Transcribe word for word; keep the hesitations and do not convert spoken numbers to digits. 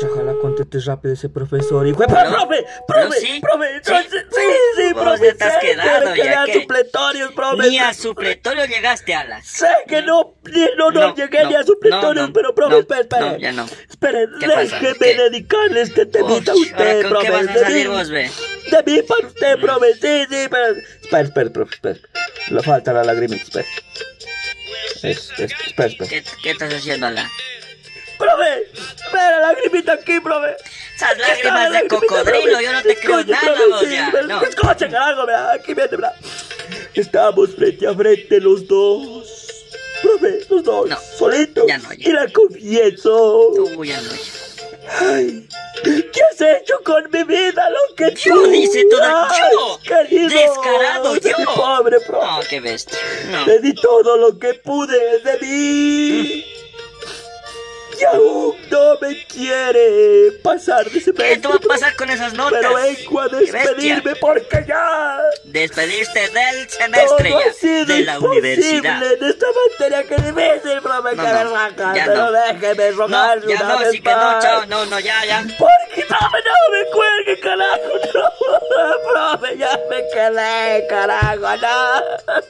Ceahala contesteja pe ese profesor y fue ¡Profe! ¡Profe! ¿Sí? ¡Profe! ¡Sí, sí, profe! ¡Te estás quedando! ¡Que eran supletorios, profe! ¡Ni a supletorios llegaste, Alas! ¡Sé que no! ¡No, no llegué ni a supletorios! ¡Pero, profe, espera, espera! ¡No, ya no! ¡Espera, déjeme dedicarle este temita a usted, profe! ¿Con qué vas a salir vos, ve? ¡De mí para usted, profe! ¡Sí, sí, profe! Espera, espera, profe, espera. Le falta la lagrimita, espera. Espera, espera. ¿Qué estás haciendo, Alas? Profe, mira la lagrimita aquí, profe. Esas lágrimas de cocodrilo, yo no te creo nada, vos ya. No. Escucha, carajo, mira, aquí viene, mira. Estamos frente a frente los dos. Profe, los dos, no, solitos. Ya no, ya. Y la confieso. Tú ya no, ya. Ay, ¿qué has hecho con mi vida, lo que yo tú? Dice toda, ay, yo, querido, descarado, yo. Pobre, profe. No, qué bestia. No. Le di todo lo que pude de mí. Mm. Y aún no me quiere pasar de ese momento. ¿Qué te va a pasar con esas notas? Pero vengo a despedirme porque ya... Despediste del semestre todo ya, ha sido de la universidad. En esta materia que difícil, profe, no, que no, me arranca. Pero no, déjeme rogar. No, ya no, así que no, chao, no, no, ya, ya. Porque profe, no me cuelgue, carajo, no. Profe, ya me quedé, carajo, no.